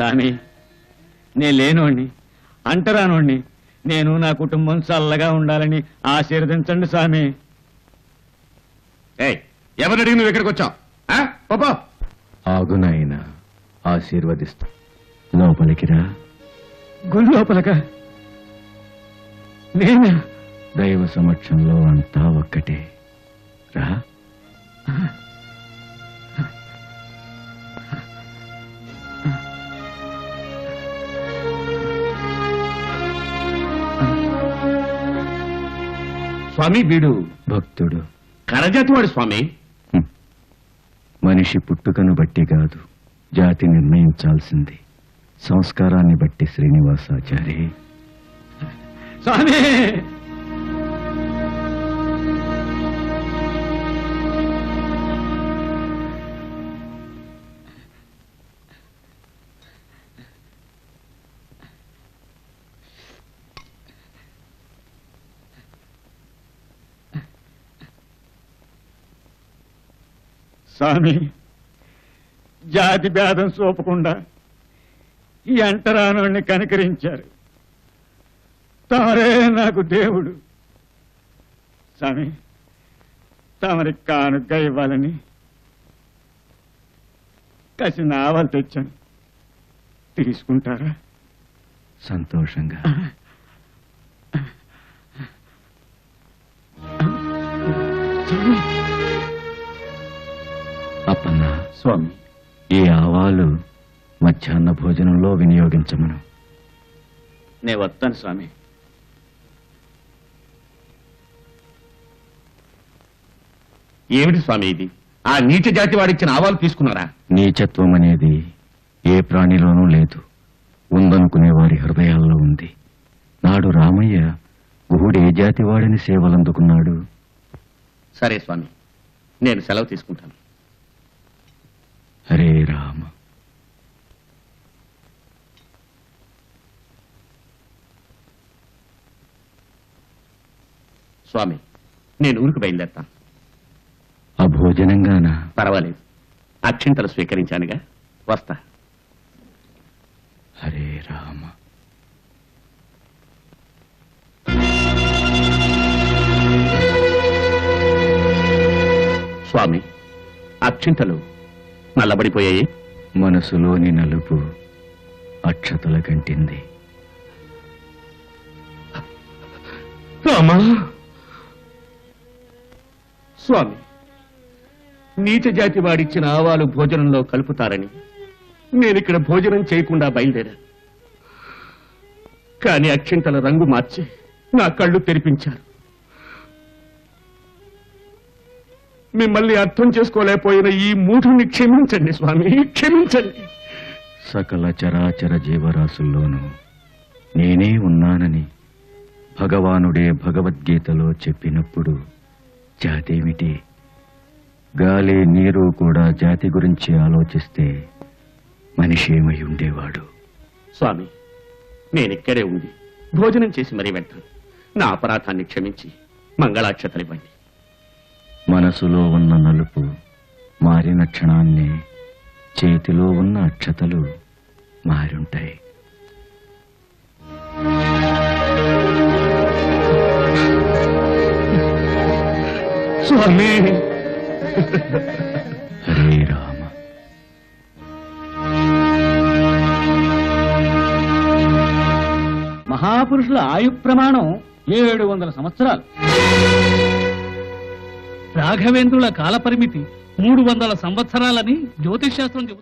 సామి, నే లేనోణ్ణి, అంటరానోణ్ణి, నేను నా కుటుంబం చల్లగా ఉండాలని ఆశీర్వదించండి సామి. ఏయ్, ఎవరు అడిగి నువ్వు ఇక్కడికి వచ్చావు? ఆ, పోపో. ఆగునైనా ఆశీర్వదిస్తా. లోపలికిరా. గుడి లోపలక? నేనా? దైవ సమక్షంలో అంతా ఒక్కటే. రా. స్వామి, వీడు భక్తుడు, కరజాతివాడు. స్వామి, మనిషి పుట్టుకను బట్టి కాదు జాతి నిర్ణయించాల్సింది, సంస్కారాన్ని బట్టి. శ్రీనివాసాచారి స్వామి, స్వామి, జాతి భేదం చూపకుండా ఈ అంటరానోడిని కనికరించారు. తారే నాకు దేవుడు. స్వామి, తమరి కానుక ఇవ్వాలని కసిన ఆవాలు తెచ్చాను, తీసుకుంటారా? సంతోషంగా. అప్పన్న, స్వామి, ఈ ఆవాలు మధ్యాహ్న భోజనంలో వినియోగించమను. నే వస్తాను స్వామి. ఏమిటి స్వామి ఇది? ఆ నీచ జాతి వాడిచ్చిన ఆవాలు తీసుకున్నారా? నీచత్వం అనేది ఏ ప్రాణిలోనూ లేదు, ఉందనుకునే వారి హృదయాల్లో ఉంది. నాడు రామయ్య గుహుడు ఏ జాతి వాడిని సేవలందుకున్నాడు? సరే స్వామి, నేను సెలవు తీసుకుంటాను. హరే రామ. స్వామి, నేను ఊరికి బయలుదేరుతాను. ఆ భోజనంగానా? పర్వాలేదు, అక్షింతలు స్వీకరించానుగా, వస్తా. హరే రామ. స్వామి, అక్షింతలు నల్లబడిపోయాయి. మనసులోని నలుపు అక్షతల కంటింది. రామా, స్వామి, నీచ జాతి వాడిచ్చిన ఆవాలు భోజనంలో కలుపుతారని నేనిక్కడ భోజనం చేయకుండా బయలుదేరా. కాని అక్షింతల రంగు మార్చి నా కళ్ళు తెరిపించారు. మిమ్మల్ని అర్థం చేసుకోలేకపోయిన ఈ మూఢుని క్షమించండి స్వామి, క్షమించండి. సకల చరాచర జీవరాశుల్లోనూ నేనే ఉన్నానని భగవానుడే భగవద్గీతలో చెప్పినప్పుడు జాతేమిటి? గాలి నీరు కూడా జాతి గురించి ఆలోచిస్తే మనిషేమై ఉండేవాడు? స్వామి, నేనిక్కడే ఉండి భోజనం చేసి మరీ వెళ్తాను. నా అపరాధాన్ని క్షమించి మంగళాక్షతలివ్వండి. మనసులో ఉన్న నలుపు మారిన క్షణాన్ని చేతిలో ఉన్న అక్షతలు మారుంటాయి. స్వామి, హరే రామ. మహాపురుషుల ఆయు ప్రమాణం 700 సంవత్సరాలు. రాఘవేంద్రుల కాలపరిమితి 300 సంవత్సరాలని జ్యోతిష్ శాస్త్రం చెబుతుంది.